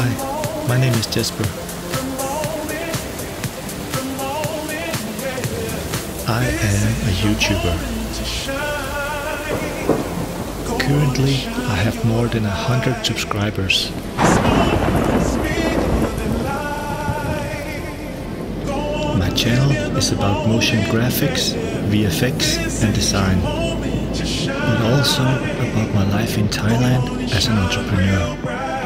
Hi, my name is Jesper. I am a YouTuber. Currently, I have more than 100 subscribers. My channel is about motion graphics, VFX and design, and also about my life in Thailand as an entrepreneur.